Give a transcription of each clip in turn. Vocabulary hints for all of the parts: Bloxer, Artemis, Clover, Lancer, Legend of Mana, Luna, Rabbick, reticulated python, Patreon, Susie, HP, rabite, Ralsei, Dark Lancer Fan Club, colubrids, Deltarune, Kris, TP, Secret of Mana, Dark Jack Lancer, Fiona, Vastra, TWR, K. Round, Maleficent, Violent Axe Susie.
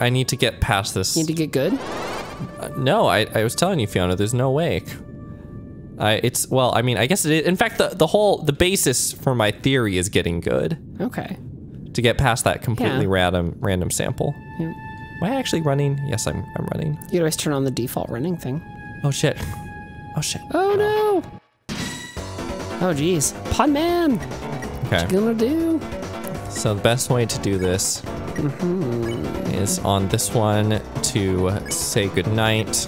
I need to get past this. You need to get good? No, I was telling you, Fiona, there's no way. Well, I mean, I guess it is. In fact, the basis for my theory is getting good. Okay. To get past that completely random sample. Yeah. Am I actually running? Yes, I'm running. You could always turn on the default running thing. Oh shit. Oh shit. Oh no. Oh geez. Pod man. Okay. What you gonna do? So the best way to do this is on this one to say goodnight.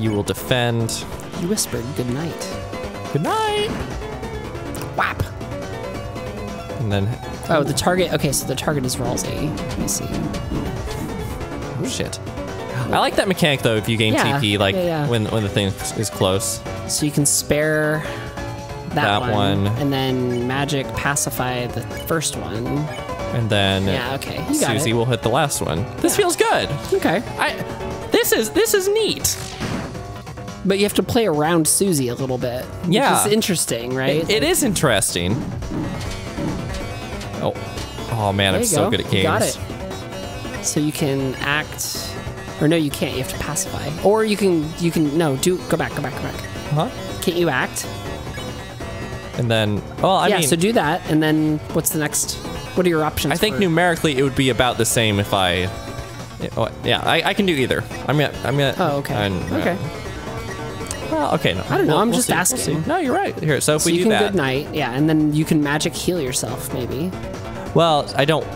You will defend. You whispered goodnight. Goodnight. Whap. And then. Oh, the target. Okay, so the target is Ralsei. Let me see. Oh shit. I like that mechanic though. If you gain TP, like when the thing is close. So you can spare that one, and then magic pacify the first one. And then Susie will hit the last one. This feels good. Okay. This is neat. But you have to play around Susie a little bit. Yeah. Which is interesting, right? It is interesting. Oh. Oh man, I'm so good at games. You got it. So you can act. Or no, you can't. You have to pacify. Or you can go back. Huh? Can't you act? And then, well, I mean, so do that, and then what's the next? What are your options? I think numerically it would be about the same if I can do either. I'm gonna. Oh, okay. Well, okay. No, I don't know. I'm just asking. No, you're right. Here, so if we do that, you can goodnight, and then you can magic heal yourself, maybe. Well, I don't.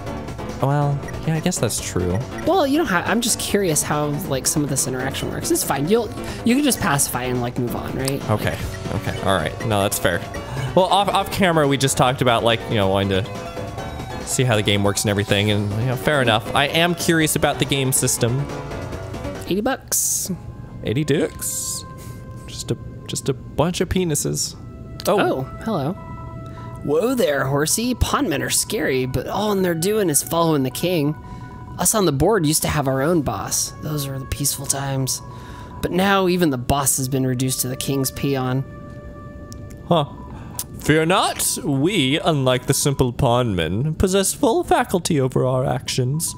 Well, yeah, I guess that's true. Well, you know, I'm just curious how like some of this interaction works. It's fine. You can just pacify and like move on, right? Okay. Like, okay. All right. No, that's fair. Well, off camera, we just talked about like wanting to see how the game works and everything, and fair enough. I am curious about the game system. $80. 80 dicks. Just a bunch of penises. Oh hello. Whoa there, horsey. Pondmen are scary, but all they're doing is following the king. Us on the board used to have our own boss. Those were the peaceful times. But now even the boss has been reduced to the king's peon. Huh. Fear not. We, unlike the simple pondmen, possess full faculty over our actions.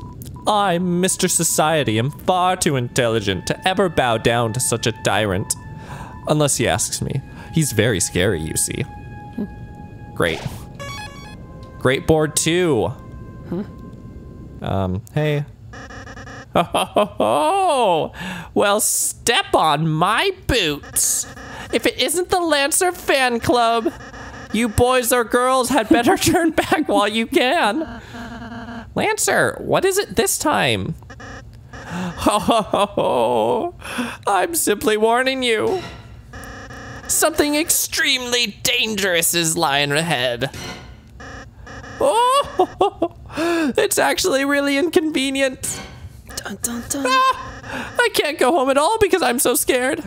I, Mr. Society, am far too intelligent to ever bow down to such a tyrant. Unless he asks me. He's very scary, you see. Great. Great board two. Hey. Oh, well, step on my boots. If it isn't the Lancer Fan Club, you boys or girls had better turn back while you can. Lancer, what is it this time? I'm simply warning you. Something extremely dangerous is lying ahead. Oh, it's actually really inconvenient. Dun, dun, dun. Ah, I can't go home at all because I'm so scared.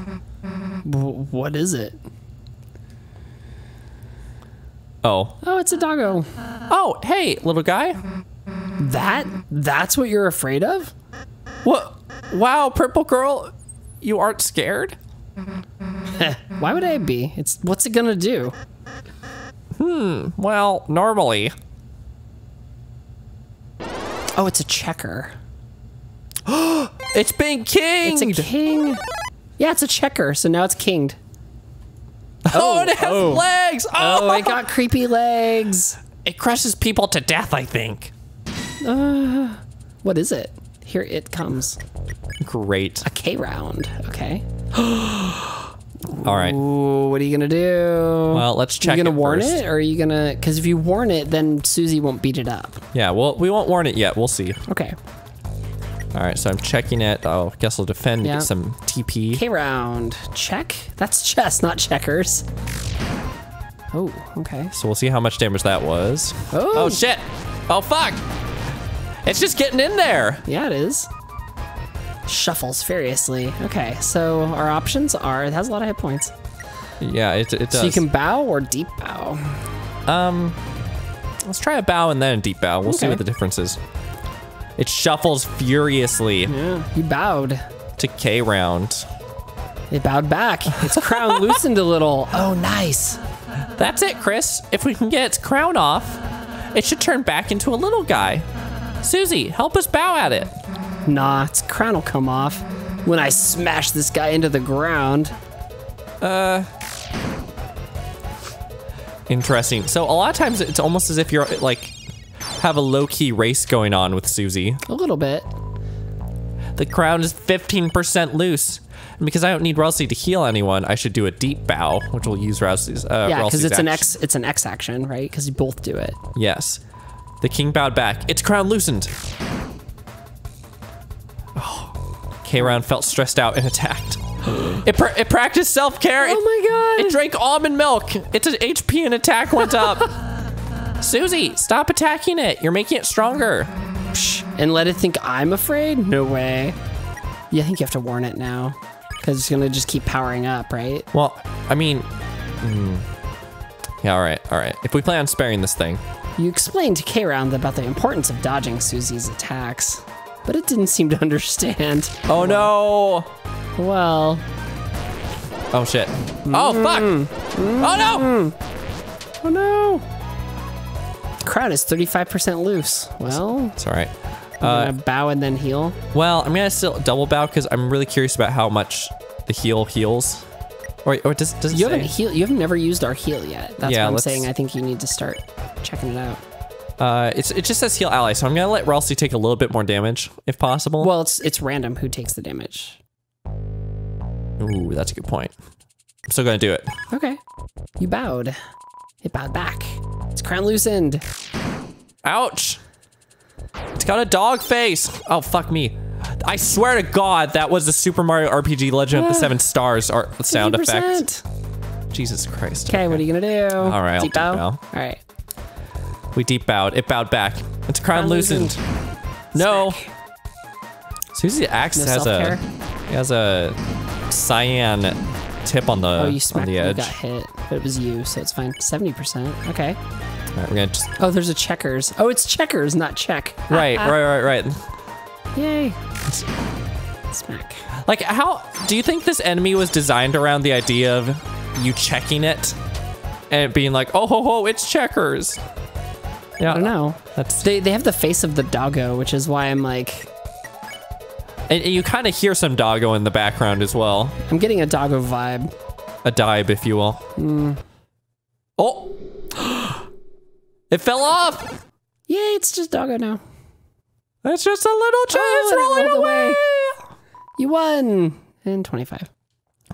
What is it? Oh. Oh, it's a doggo. Oh, hey, little guy. That's what you're afraid of? What? Wow, purple girl, you aren't scared? Why would I be? What's it gonna do? Well, normally. Oh, it's a checker. It's being kinged! It's a king. Yeah, it's a checker, so now it's kinged. Oh, it has legs! Oh, it got creepy legs. It crushes people to death, I think. What is it? Here it comes. Great. A K. Round. Okay. All right. Ooh, what are you gonna do? Well, let's check. Are you gonna warn it, or are you gonna? Because if you warn it, then Susie won't beat it up. Yeah. Well, we won't warn it yet. We'll see. Okay. All right. So I'm checking it. Oh, I guess I'll defend. Get some TP. K. Round. Check. That's chess, not checkers. Oh. Okay. So we'll see how much damage that was. Oh shit. Oh fuck. It's just getting in there. Yeah, it is. Shuffles furiously. Okay, so our options are it has a lot of hit points. Yeah, it does. So you can bow or deep bow. Let's try a bow and then a deep bow. We'll see what the difference is. It shuffles furiously. Yeah, you bowed. To K. Round. It bowed back. Its crown loosened a little. Oh, nice. That's it, Kris. If we can get its crown off, it should turn back into a little guy. Susie, help us bow at it. Nah, its crown will come off when I smash this guy into the ground. Interesting. So a lot of times it's almost as if you're like have a low-key race going on with Susie. A little bit. The crown is 15% loose. And because I don't need Ralsei to heal anyone, I should do a deep bow, which will use Ralsei's yeah, because it's action. It's an X action, right? Because you both do it. Yes. The king bowed back. Its crown loosened. Oh, K. Round felt stressed out and attacked. It practiced self-care. Oh my god. It drank almond milk. Its HP and attack went up. Susie, stop attacking it. You're making it stronger. And let it think I'm afraid? No way. Yeah, I think you have to warn it now. Because it's going to just keep powering up, right? Well, I mean... Yeah, alright, alright. If we plan on sparing this thing. You explained to K. Round about the importance of dodging Susie's attacks. But it didn't seem to understand. Oh no! Well... Oh shit. Oh fuck! Oh no! Oh no! The crown is 35% loose. Well... It's alright. I'm gonna bow and then heal. Well, I'm gonna still double bow because I'm really curious about how much the heal heals. Or does it you haven't never used our heal yet. That's what I'm saying. I think you need to start checking it out. It just says heal ally, so I'm gonna let Ralsei take a little bit more damage if possible. Well, it's random who takes the damage. Ooh, that's a good point. I'm still gonna do it. Okay. You bowed. It bowed back. Its crown loosened. Ouch. It's got a dog face. Oh, fuck me. I swear to God, that was the Super Mario RPG Legend of the Seven Stars sound effect. Jesus Christ. Okay, what are you going to do? All right, I'll deep bow. All right. We deep bowed. It bowed back. Its crown loosened. No. Susie Axe has a cyan tip on the, on the edge. You got hit, but it was you, so it's fine. 70%. Okay. All right, we're gonna just... Oh, there's a checkers. Oh, it's checkers, not check. Right, right. Yay. Smack. Like, how do you think this enemy was designed around the idea of you checking it and it being like, oh ho ho, it's checkers? Yeah, I don't know. That's... They have the face of the doggo, which is why I'm like. And you kind of hear some doggo in the background as well. I'm getting a doggo vibe. A dive, if you will. Oh. It fell off! Yay, it's just doggo now. It's just a little chance rolling away! You won! And 25.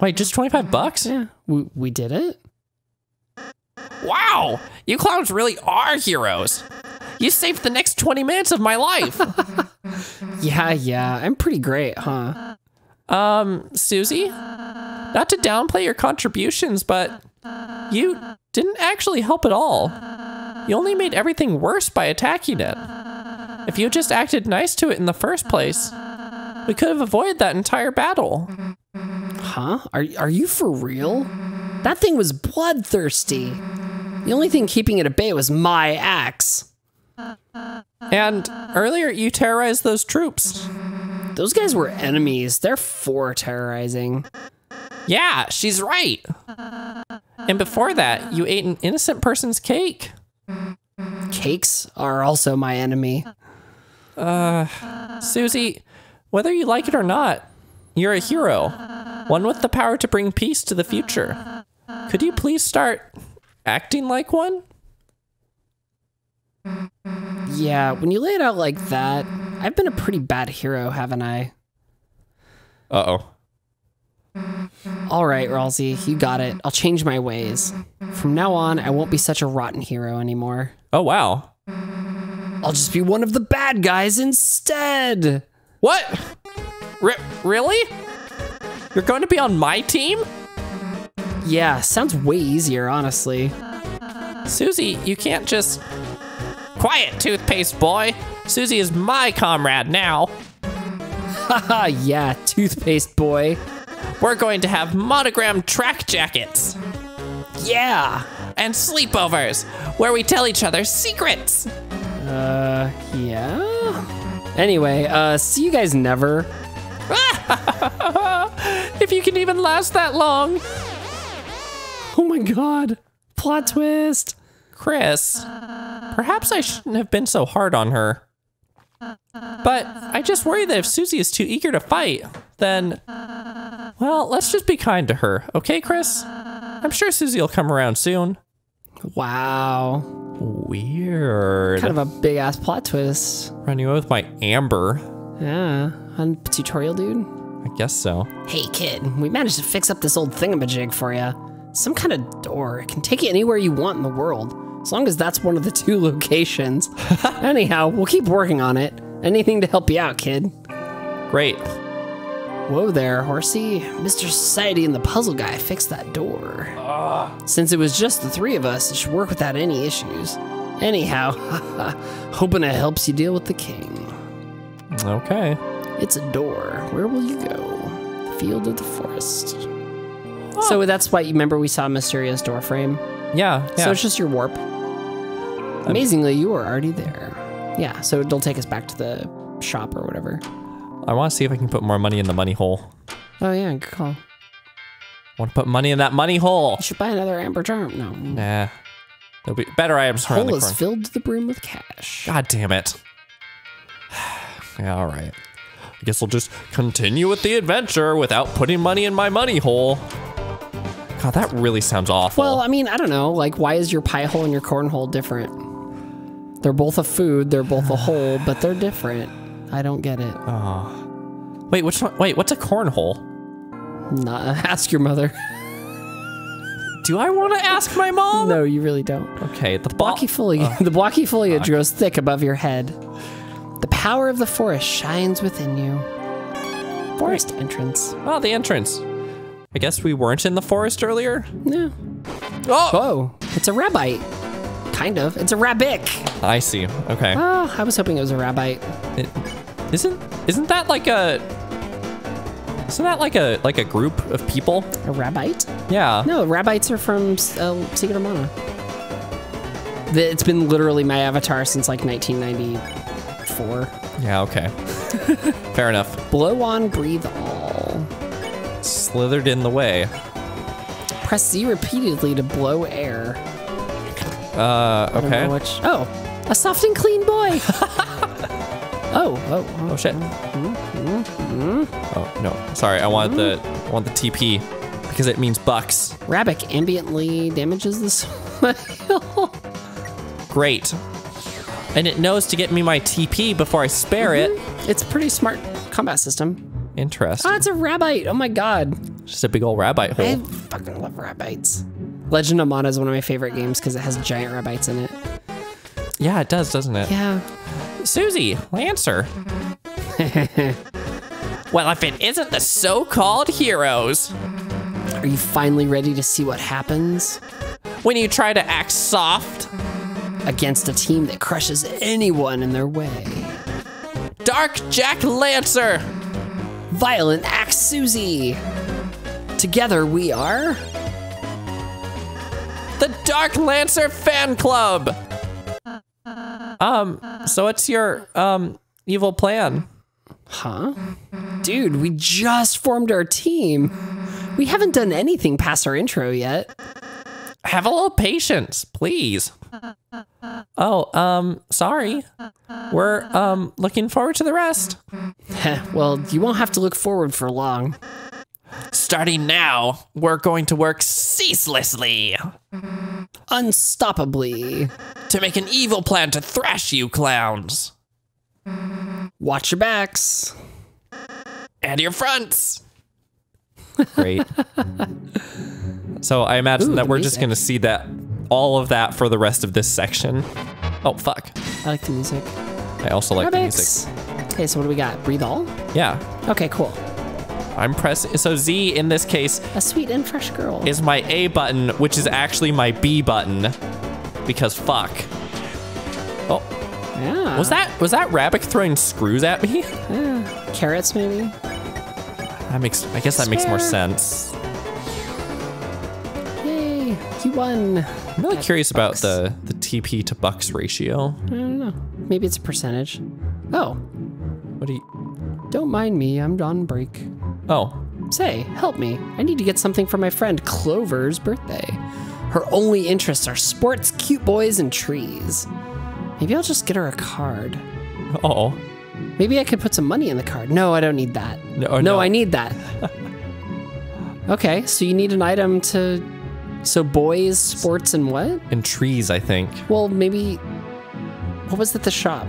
Wait, just 25 bucks? Yeah. We did it. Wow! You clowns really are heroes. You saved the next 20 minutes of my life. Yeah. I'm pretty great, huh? Susie? Not to downplay your contributions, but you didn't actually help at all. You only made everything worse by attacking it. If you just acted nice to it in the first place, we could have avoided that entire battle. Huh? Are you for real? That thing was bloodthirsty. The only thing keeping it at bay was my axe. And earlier you terrorized those troops. Those guys were enemies. They're for terrorizing. Yeah, she's right. And before that, you ate an innocent person's cake. Cakes are also my enemy. Susie, whether you like it or not, you're a hero. One with the power to bring peace to the future. Could you please start acting like one? Yeah, when you lay it out like that, I've been a pretty bad hero, haven't I? Uh-oh. All right, Ralsei, you got it. I'll change my ways. From now on, I won't be such a rotten hero anymore. Oh, wow. I'll just be one of the bad guys instead. What? Really? You're going to be on my team? Yeah, sounds way easier, honestly. Susie, you can't just... Quiet, toothpaste boy. Susie is my comrade now. Haha, yeah, toothpaste boy. We're going to have monogrammed track jackets. Yeah. And sleepovers, where we tell each other secrets. Yeah? Anyway, see you guys never. If you can even last that long. Oh my god, plot twist. Kris, perhaps I shouldn't have been so hard on her. But I just worry that if Susie is too eager to fight, then, well, let's just be kind to her. Okay, Kris? I'm sure Susie will come around soon. Wow. Weird. Kind of a big-ass plot twist. Running away with my Amber. Yeah, on tutorial, dude. I guess so. Hey, kid, we managed to fix up this old thingamajig for you. Some kind of door. It can take you anywhere you want in the world, as long as that's one of the two locations. Anyhow, we'll keep working on it. Anything to help you out, kid. Great. Whoa there, horsey. Mr. Society and the puzzle guy fixed that door. Since it was just the three of us, it should work without any issues. Anyhow, hoping it helps you deal with the king. Okay. It's a door. Where will you go? The field or the forest? Oh. So that's why, you remember we saw Mysterious door frame? Yeah, yeah. So it's just your warp. Amazingly, you are already there. Yeah, so it'll take us back to the shop or whatever. I want to see if I can put more money in the money hole. Oh, yeah, good call. I want to put money in that money hole. You should buy another Amber Charm. No. Nah. There'll be better items around the corner. The hole is filled to the brim with cash. God damn it. Yeah, all right. I guess I'll just continue with the adventure without putting money in my money hole. God, that really sounds awful. Well, I mean, I don't know. Like, why is your pie hole and your corn hole different? They're both a food. They're both a hole, but they're different. I don't get it. Oh. Wait, which one? Wait, what's a corn hole? Nah, ask your mother. Do I want to ask my mom? No, you really don't. Okay, the blocky foliage grows thick above your head. The power of the forest shines within you. Forest entrance. Oh, the entrance. I guess we weren't in the forest earlier? No. Oh! Whoa, it's a rabite. Kind of. It's a Rabbick. I see. Okay. Oh, I was hoping it was a rabite. Isn't that like a... Isn't that like a group of people? A rabite? Yeah. No, rabites are from Secret of Mana. It's been literally my avatar since like 1994. Yeah, okay. Fair enough. Blow on, breathe all. Slithered in the way. Press Z repeatedly to blow air. Okay. Oh, a soft and clean boy. Oh shit. Oh, no. Sorry, I want the TP because it means bucks. Rabbick ambiently damages the soil. Great. And it knows to get me my TP before I spare it. It's a pretty smart combat system. Interesting. Oh, it's a rabite. Oh my god. Just a big old rabite hole. I fucking love rabites. Legend of Mana is one of my favorite games because it has giant rabites in it. Yeah, it does, doesn't it? Yeah. Susie, Lancer. Well, if it isn't the so-called heroes. Are you finally ready to see what happens? When you try to act soft. Against a team that crushes anyone in their way. Dark Jack Lancer. Violent Axe Susie. Together we are... the Dark Lancer Fan Club. So what's your, evil plan? Huh? Dude, we just formed our team. We haven't done anything past our intro yet. Have a little patience, please. Oh, sorry. We're, looking forward to the rest. Well, you won't have to look forward for long. Starting now, we're going to work ceaselessly, unstoppably, to make an evil plan to thrash you clowns. Watch your backs. And your fronts. Great. So I imagine that we're just going to see that, all of that for the rest of this section. Oh, fuck. I like the music. I also like the music. Okay, so what do we got? Breathe all? Yeah. Okay, cool. I'm pressing, so Z in this case. A sweet and fresh girl. Is my A button, which is actually my B button, because fuck. Oh. Yeah. Was that Rabbick throwing screws at me? Yeah. Carrots maybe. I guess that makes more sense. Yay! You won. I'm really curious about the TP to bucks ratio. I don't know. Maybe it's a percentage. Oh. What do you? Don't mind me. I'm on break. Oh. Say, help me. I need to get something for my friend Clover's birthday. Her only interests are sports, cute boys, and trees. Maybe I'll just get her a card. Uh-oh. Maybe I could put some money in the card. No, I don't need that. No, I need that. Okay, so you need an item to... So boys, sports, and what? And trees, I think. Well, maybe... What was at the shop?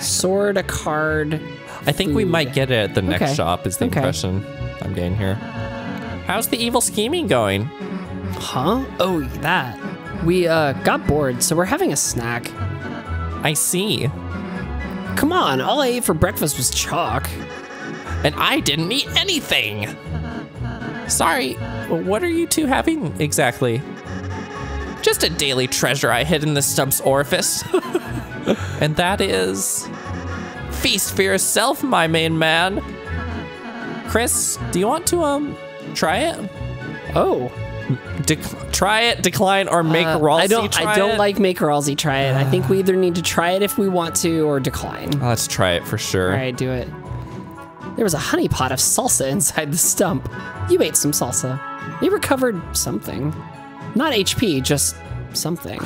Sword, a card, I think food. We might get it at the next shop is the impression I'm getting here. How's the evil scheming going? Huh? Oh, that. We got bored, so we're having a snack. I see. Come on, all I ate for breakfast was chalk. And I didn't eat anything! Sorry, what are you two having exactly? Just a daily treasure I hid in the stump's orifice. And that is... Feast for yourself, my main man. Kris, do you want to, try it? Oh. Try it, decline, or make Ralsei try it? I don't like make Ralsei try it. I think we either need to try it if we want to or decline. Let's try it for sure. All right, do it. There was a honey pot of salsa inside the stump. You ate some salsa. You recovered something. Not HP, just something.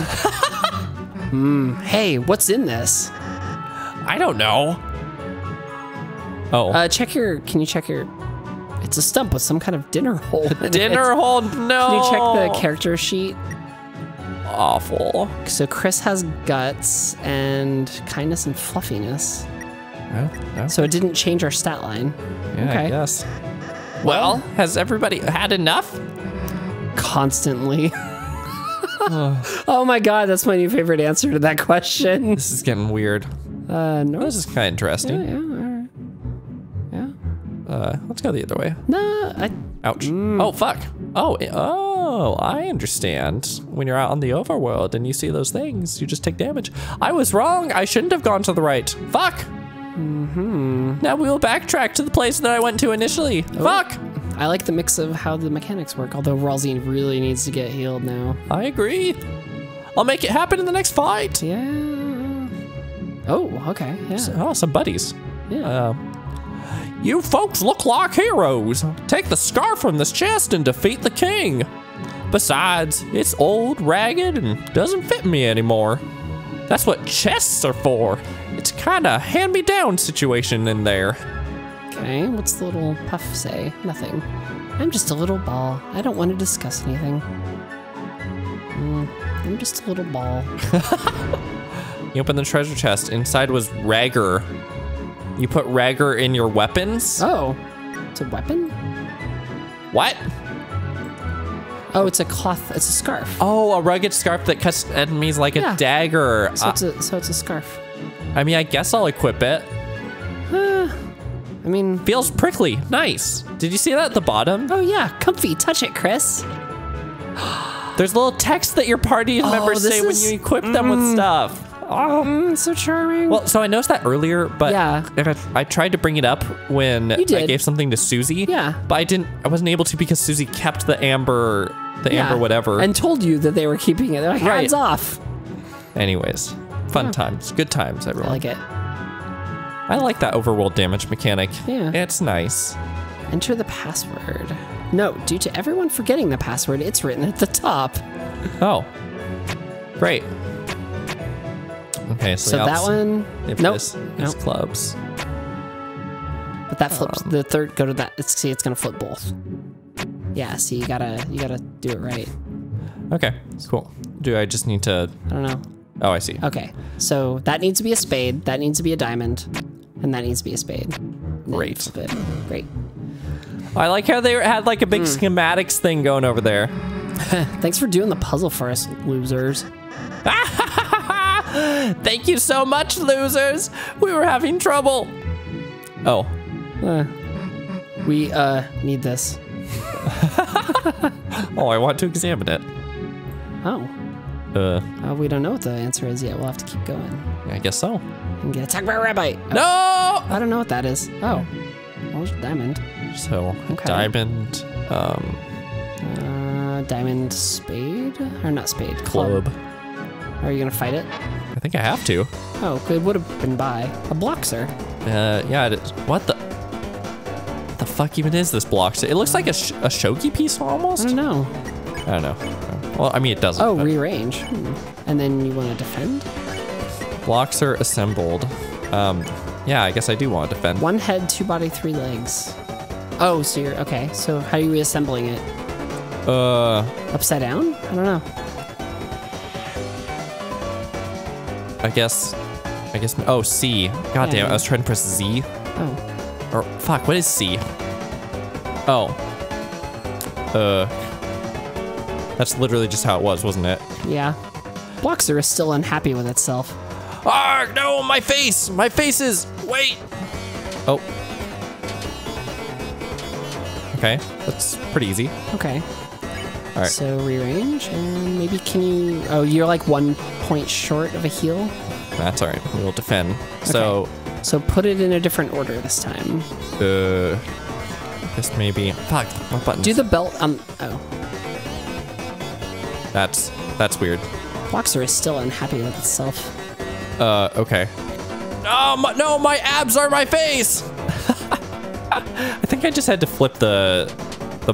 Hey, what's in this? I don't know. Oh. Check your, can you check your, it's a stump with some kind of dinner hole. Dinner hole? No. Can you check the character sheet? Awful. So Kris has guts and kindness and fluffiness. Oh. So it didn't change our stat line. Yeah, okay. I guess. Well, has everybody had enough? Constantly. Oh my god, that's my new favorite answer to that question. This is getting weird. No, this is kind of interesting. Yeah, let's go the other way. No, ouch. Oh, fuck. Oh, I understand. When you're out on the overworld and you see those things, you just take damage. I was wrong. I shouldn't have gone to the right. Fuck. Now we will backtrack to the place that I went to initially. Oh. Fuck. I like the mix of how the mechanics work, although Ralsei really needs to get healed now. I agree. I'll make it happen in the next fight. Yeah. Oh, okay. Yeah. Oh, some buddies. Yeah. You folks look like heroes. Take the scarf from this chest and defeat the king. Besides, it's old, ragged, and doesn't fit me anymore. That's what chests are for. It's kind of hand-me-down situation in there. Okay, what's the little puff say? Nothing. I'm just a little ball. I don't want to discuss anything. I'm just a little ball. You opened the treasure chest. Inside was Ragger. You put Ragger in your weapons? Oh, it's a weapon? What? Oh, it's a cloth. It's a scarf. Oh, a rugged scarf that cuts enemies like a dagger. So, it's a scarf. I mean, I guess I'll equip it. I mean, feels prickly. Nice. Did you see that at the bottom? Oh yeah, comfy. Touch it, Kris. There's a little text that your party members say when you equip them with stuff. Oh, so charming. Well, so I noticed that earlier, but I tried to bring it up when I gave something to Susie. Yeah. But I didn't. I wasn't able to because Susie kept the amber whatever, and told you that they were keeping it. They're like, hands off. Anyways, fun times, good times, everyone. I like it. I like that overworld damage mechanic. Yeah. It's nice. Enter the password. No, due to everyone forgetting the password, it's written at the top. Oh. Great. Okay, so that one. It's clubs. But that flips the third. Go to that. See, it's gonna flip both. Yeah. See, you gotta do it right. Okay. Cool. Do I just need to? I don't know. Oh, I see. Okay. So that needs to be a spade. That needs to be a diamond. And that needs to be a spade. Great. Great. I like how they had like a big schematics thing going over there. Thanks for doing the puzzle for us, losers. Thank you so much, losers. We were having trouble. Oh. We need this. Oh, I want to examine it. Oh. We don't know what the answer is yet. We'll have to keep going. I guess so. And get attacked by a rabite. Oh. No! I don't know what that is. Oh. Well, diamond. So, diamond, diamond spade? Or not spade. Club. Are you going to fight it? I think I have to. Oh, it would have been by. A Bloxer. Yeah, it is. What the? What the fuck even is this Bloxer? It looks like a shogi piece almost? I don't know. I don't know. Well, I mean, it doesn't. Oh, rearrange. And then you want to defend? Blocks are assembled. Yeah, I guess I do want to defend. One head, two body, three legs. Oh, so you're, okay. So how are you reassembling it? Upside down? I don't know. I guess, oh, C. God damn, I was trying to press Z. Oh. Or, fuck, what is C? Oh. That's literally just how it was, wasn't it? Yeah. Bloxer is still unhappy with itself. Ah, no, my face! My face is... Wait! Oh. Okay, that's pretty easy. Okay. All right. So rearrange, and maybe can you... Oh, you're like 1 point short of a heal? That's all right. We'll defend. Okay. So put it in a different order this time. Just maybe... Fuck, what button? Do the belt... Oh. That's weird. Bloxer is still unhappy with itself. Okay. No, my abs are my face! I think I just had to flip the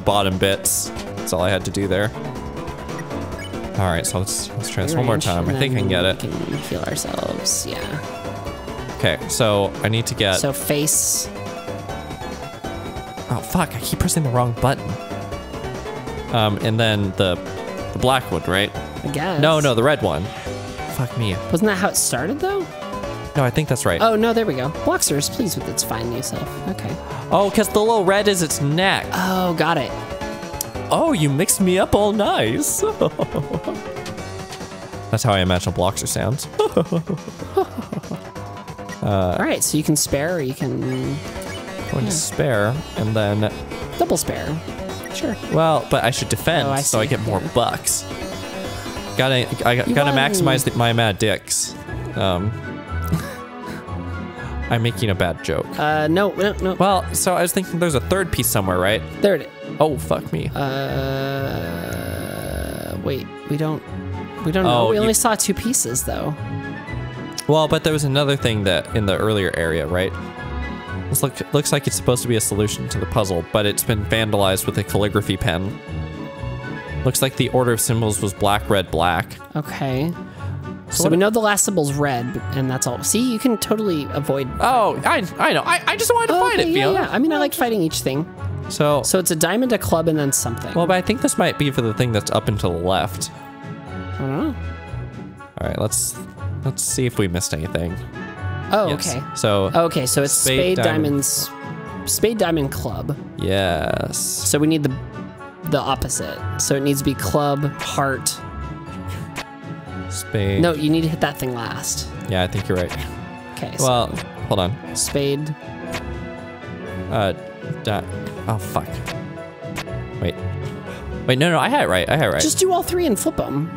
bottom bits. That's all I had to do there. All right, so let's try this one more time. I think I can get it. We can heal ourselves, yeah. Okay, so I need to get... So face. Oh, fuck, I keep pressing the wrong button. And then the black one, right? I guess. No, the red one. Fuck me. Wasn't that how it started, though? No, I think that's right. Oh, no, there we go. Bloxer is pleased with its fine new self. Okay. Oh, because the little red is its neck. Oh, got it. Oh, you mixed me up all nice. That's how I imagine Bloxer sounds. All right, so you can spare or you can... Going to spare and then... Double spare. Sure. Well, but I should defend so I get more bucks. Gotta maximize my mad dicks. I'm making a bad joke. No. Well, so I was thinking there's a third piece somewhere, right? There it is. Oh, fuck me. Wait, we don't know. We only saw two pieces, though. Well, but there was another thing that in the earlier area, right? This looks like it's supposed to be a solution to the puzzle, but it's been vandalized with a calligraphy pen. Looks like the order of symbols was black, red, black. Okay. So we know the last symbol's red, and that's all. See, you can totally avoid... Oh, I know. I just wanted to fight it, Fiona. Yeah. I mean, I like fighting each thing. So it's a diamond, a club, and then something. Well, but I think this might be for the thing that's up and to the left. I don't know. All right, let's see if we missed anything. Oh, yes. Okay. So it's spade, diamond, club. Yes. So we need the opposite. So it needs to be club, heart. Spade. No, you need to hit that thing last. Yeah, I think you're right. Okay. So well, hold on. Spade. Oh, fuck. Wait, no, I had it right. Just do all three and flip them.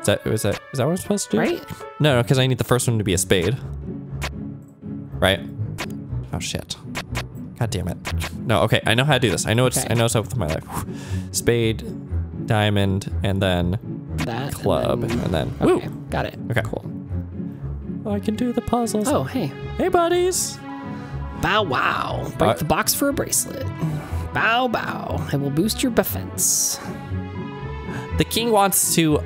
Is that what I'm supposed to do? Right? No, because I need the first one to be a spade. Right? Oh, shit. God damn it. No, okay, I know how to do this. I know it's up with my life. Spade, diamond, and then that, club, and then okay, woo! Got it. Okay. Cool. Oh, I can do the puzzles. Oh, hey. Hey, buddies! Bow wow. Break the box for a bracelet. Bow bow. I will boost your defense. The king wants to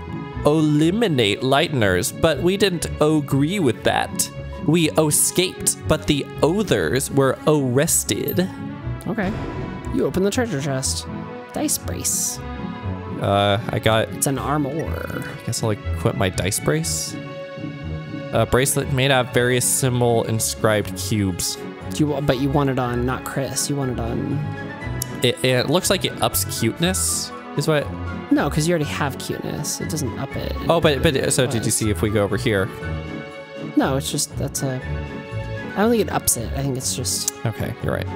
eliminate lighteners, but we didn't agree with that. We escaped, but the others were arrested. Okay. You open the treasure chest. Dice brace. I got... It's an armor. I guess I'll equip my dice brace. A bracelet made out of various symbol inscribed cubes. But you want it on, not Kris. You want it on... It looks like it ups cuteness, is what... No, because you already have cuteness. It doesn't up it. Oh, but so did you see if we go over here? No, it's just, I don't think it ups it. I think it's just... Okay, you're right.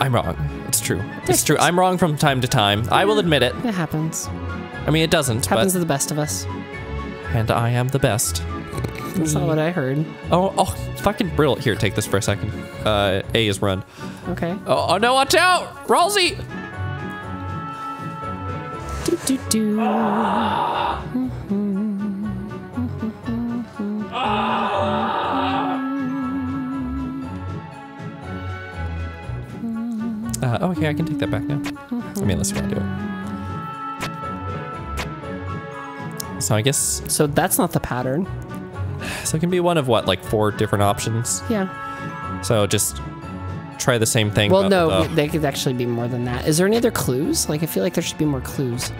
I'm wrong. It's true. It's true. I'm wrong from time to time. I will admit it. It happens. I mean, it doesn't, it happens to the best of us. And I am the best. That's not what I heard. Oh, fucking brilliant. Here, take this for a second. A is run. Okay. Oh, no, watch out! Ralsei! Okay, I can take that back now. I mean, let's go do it. So I guess... So that's not the pattern. So it can be one of what, like 4 different options? Yeah. So just try the same thing. Well, no, they could actually be more than that. Is there any other clues? Like, I feel like there should be more clues.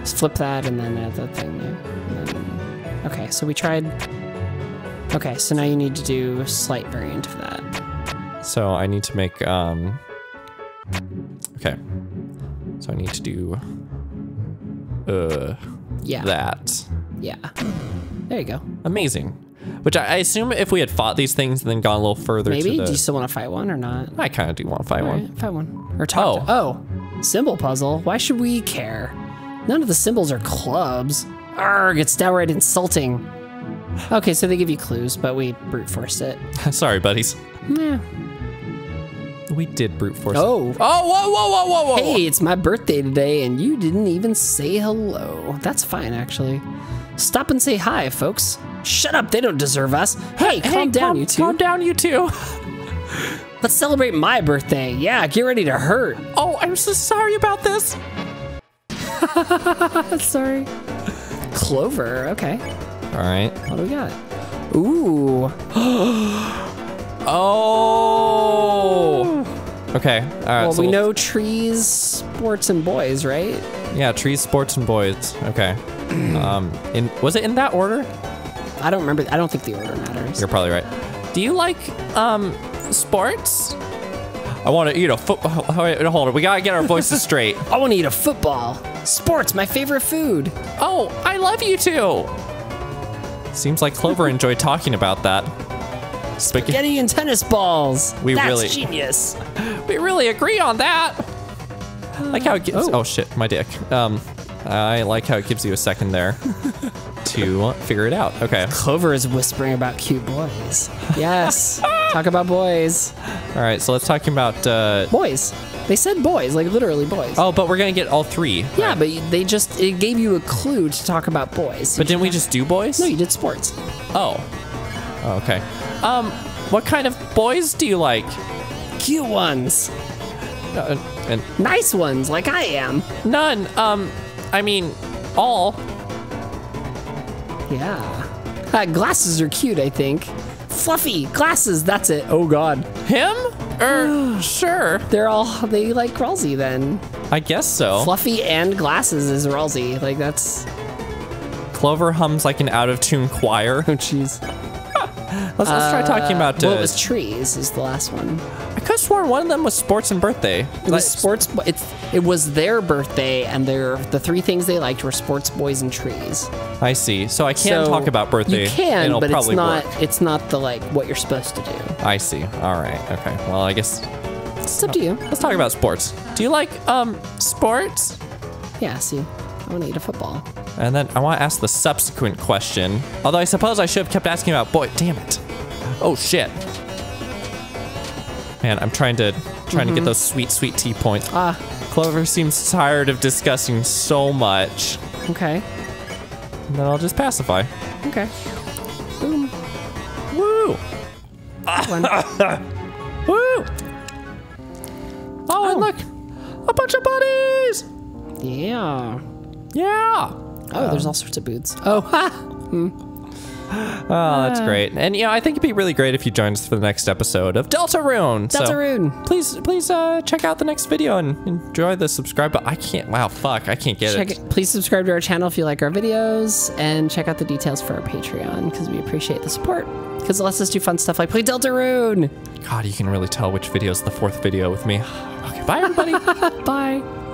Just flip that and then add that thing there. Okay, so we tried. Okay, so now you need to do a slight variant of that. So I need to make, okay. So I need to do, yeah. That. Yeah. There you go. Amazing. Which I assume if we had fought these things and then gone a little further. Maybe? To the... Do you still want to fight one or not? I kind of do want to fight one. Fight one. Or talk to... Oh, symbol puzzle. Why should we care? None of the symbols are clubs. Arrgh, it's downright insulting. Okay, so they give you clues, but we brute forced it. Sorry, buddies. Yeah. We did brute force it. Oh, whoa. Hey, it's my birthday today and you didn't even say hello. That's fine, actually. Stop and say hi, folks. Shut up, they don't deserve us. Hey, calm down, you two. Calm down, you two. Let's celebrate my birthday. Yeah, get ready to hurt. Oh, I'm so sorry about this. Sorry. Clover, okay. All right. What do we got? Ooh. Oh. Okay. All right. Well, so we know trees, sports, and boys, right? Yeah, trees, sports, and boys. Okay. Was it in that order? I don't remember. I don't think the order matters. You're probably right. Do you like sports? I want to eat a football. Hold on. We gotta get our voices straight. I want to eat a football. Sports, my favorite food. Oh, I love you too. Seems like Clover enjoyed talking about that. Spaghetti and tennis balls. That's genius. We really agree on that. Like how it gives. Oh shit, my dick. I like how it gives you a second there to figure it out. Okay. Clover is whispering about cute boys. Yes. Talk about boys. All right, so let's talk about boys. They said boys, like literally boys. Oh, but we're gonna get all 3. Yeah, right. But they just it gave you a clue to talk about boys. But didn't we just do boys? No, you did sports. Oh okay. What kind of boys do you like? Cute ones. And nice ones, like I am. None. I mean, all. Yeah. Glasses are cute, I think. Fluffy glasses. That's it. Oh God. Him? Sure. They're all. They like Ralsei then. I guess so. Fluffy and glasses is Ralsei. Like that's. Clover hums like an out of tune choir. Oh jeez. Let's try talking about. Well, it was trees is the last one. I could have sworn one of them was sports and birthday. It was sports. It was their birthday, and the 3 things they liked were sports, boys, and trees. I see. So I can talk about birthday. You can, but it's not. Work. It's not the like what you're supposed to do. I see. All right. Okay. Well, I guess it's up to you. Let's talk about sports. Do you like sports? Yeah. See, I want to eat a football. And then I want to ask the subsequent question. Although I suppose I should have kept asking about boy. Damn it! Oh shit! Man, I'm trying to get those sweet, sweet T points. Clover seems tired of discussing so much. Okay. And then I'll just pacify. Okay. Boom. Woo! Woo! Oh, and look, a bunch of buddies. Yeah. Yeah. Oh, there's all sorts of booths. Oh, ha! Oh, that's great. And you know, I think it'd be really great if you joined us for the next episode of Deltarune. Deltarune. So please check out the next video and enjoy the subscribe button. I can't get it. Please subscribe to our channel if you like our videos and check out the details for our Patreon because we appreciate the support. Because it lets us do fun stuff like play Deltarune. God, you can really tell which video is the 4th video with me. Okay, bye everybody. Bye.